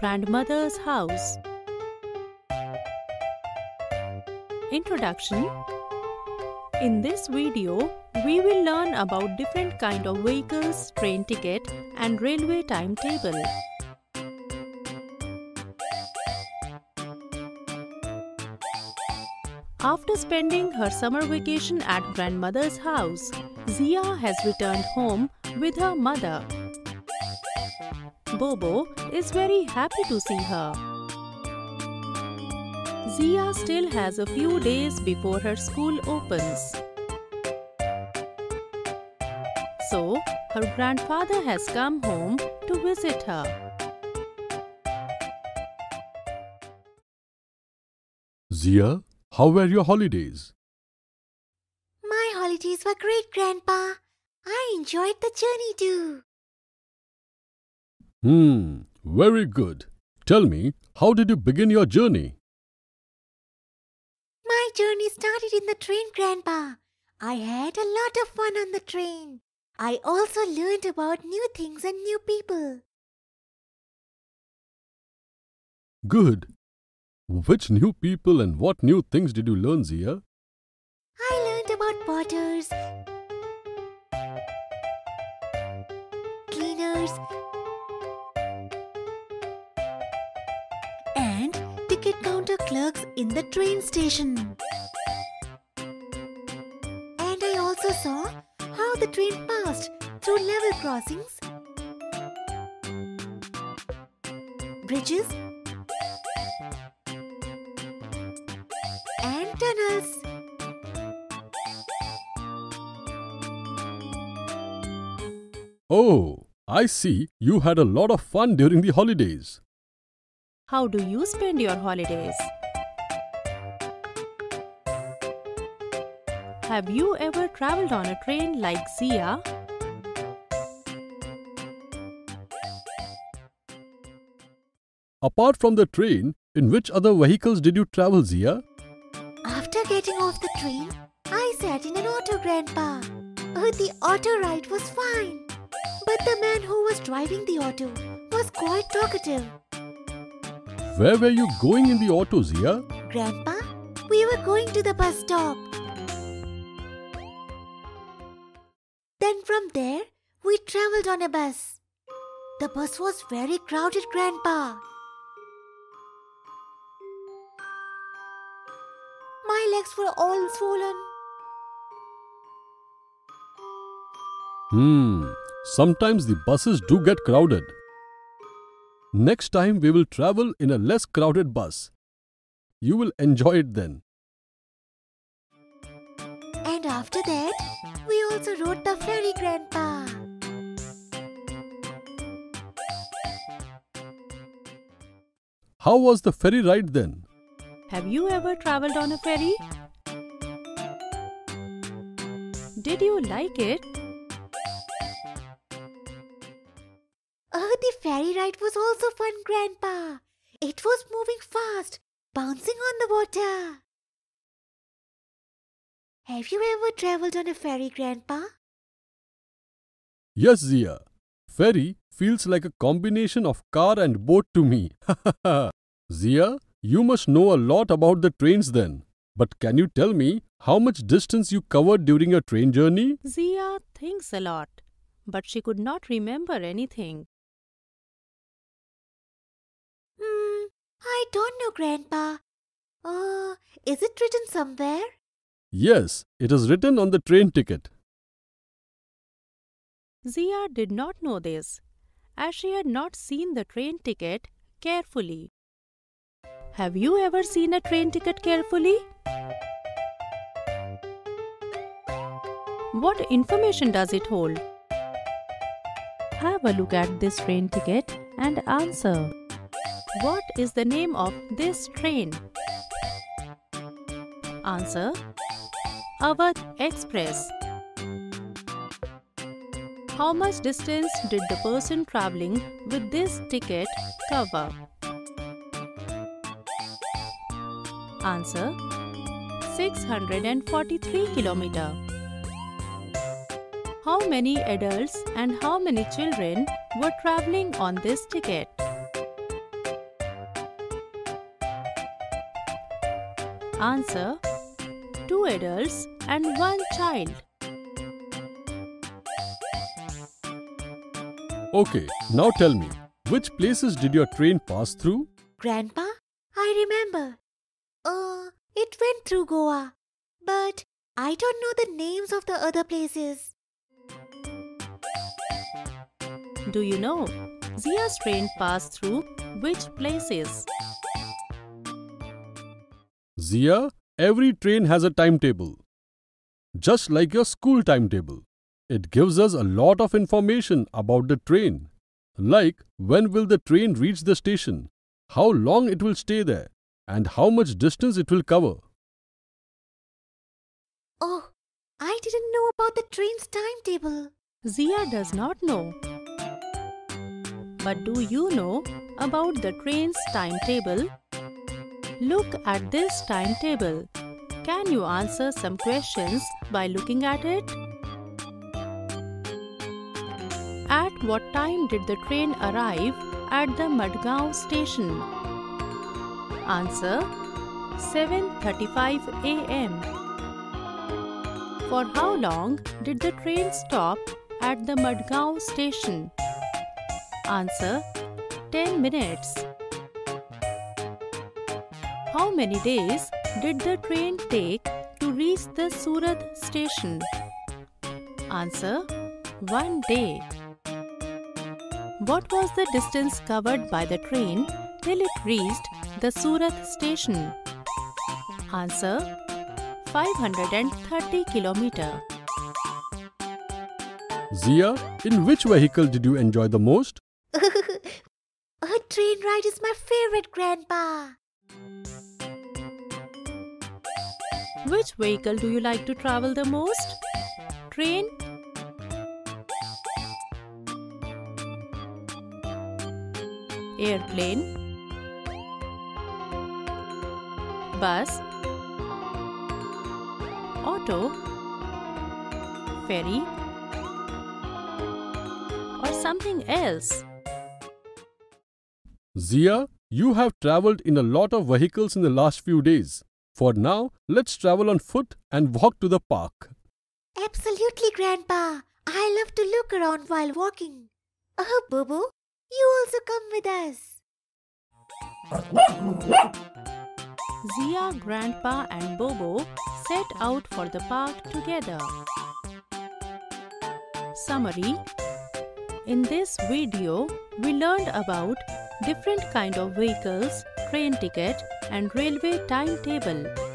grandmother's house. Introduction. In this video, we will learn about different kind of vehicles, train ticket and railway timetable. After spending her summer vacation at grandmother's house, Zia has returned home with her mother. Bobo is very happy to see her. Zia still has a few days before her school opens. So, her grandfather has come home to visit her. Zia, how were your holidays? My holidays were great, Grandpa. I enjoyed the journey too. Very good. Tell me, how did you begin your journey? My journey started in the train, Grandpa. I had a lot of fun on the train. I also learned about new things and new people. Good. Which new people and what new things did you learn, Zia? I learned about porters, cleaners and ticket counter clerks in the train station. And I also saw how the train passed through level crossings, bridges, tunnels. Oh, I see you had a lot of fun during the holidays. How do you spend your holidays? Have you ever traveled on a train like Zia? Apart from the train, in which other vehicles did you travel, Zia? After getting off the train, I sat in an auto, Grandpa. Oh, the auto ride was fine. But the man who was driving the auto was quite talkative. Where were you going in the auto, Zia? Grandpa, we were going to the bus stop. Then from there, we travelled on a bus. The bus was very crowded, Grandpa. My legs were all swollen. Sometimes the buses do get crowded. Next time we will travel in a less crowded bus. You will enjoy it then. And after that, we also rode the ferry, Grandpa. How was the ferry ride then? Have you ever travelled on a ferry? Did you like it? Oh, the ferry ride was also fun, Grandpa. It was moving fast, bouncing on the water. Have you ever travelled on a ferry, Grandpa? Yes, Zia. Ferry feels like a combination of car and boat to me. Zia? You must know a lot about the trains then. But can you tell me how much distance you covered during your train journey? Zia thinks a lot, but she could not remember anything. I don't know, Grandpa. Is it written somewhere? Yes, it is written on the train ticket. Zia did not know this, as she had not seen the train ticket carefully. Have you ever seen a train ticket carefully? What information does it hold? Have a look at this train ticket and answer. What is the name of this train? Answer: Avadh Express. How much distance did the person travelling with this ticket cover? Answer: 643 kilometer. How many adults and how many children were travelling on this ticket? Answer: 2 adults and 1 child. Okay, now tell me, which places did your train pass through? Grandpa, I remember. It went through Goa, but I don't know the names of the other places. Do you know, Zia's train passed through which places? Zia, every train has a timetable, just like your school timetable. It gives us a lot of information about the train, like when will the train reach the station, how long it will stay there, and how much distance it will cover. Oh, I didn't know about the train's timetable. Zia does not know. But do you know about the train's timetable? Look at this timetable. Can you answer some questions by looking at it? At what time did the train arrive at the Madgaon station? Answer: 7:35 a.m. For how long did the train stop at the Madgaon station? Answer: 10 minutes. How many days did the train take to reach the Surat station? Answer: 1 day. What was the distance covered by the train till it reached the Surat station? Answer: 530 km. Zia, in which vehicle did you enjoy the most? A train ride is my favorite, Grandpa. Which vehicle do you like to travel the most? Train? Airplane? Bus? Auto? Ferry? Or something else? Zia, you have travelled in a lot of vehicles in the last few days. For now, let's travel on foot and walk to the park. Absolutely, Grandpa. I love to look around while walking. Oh, Bobo, you also come with us. Zia, Grandpa and Bobo set out for the park together. Summary: in this video, we learned about different kind of vehicles, train ticket and railway timetable.